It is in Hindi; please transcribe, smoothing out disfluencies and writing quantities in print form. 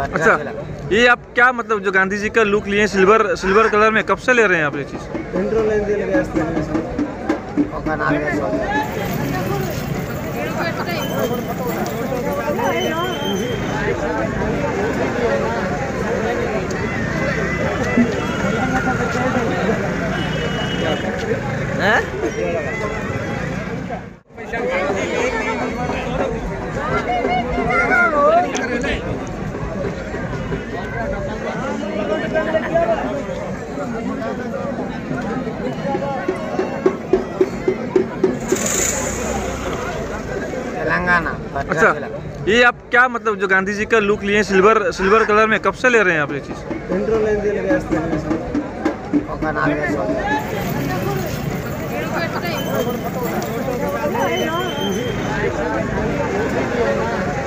अच्छा, ये आप क्या मतलब जो गांधी जी का लुक लिए सिल्वर कलर में, कब से ले रहे हैं आप ये चीज? तेलंगाना। अच्छा, ये आप क्या मतलब जो गांधी जी का लुक लिए सिल्वर कलर में, कब से ले रहे हैं आप ये चीज?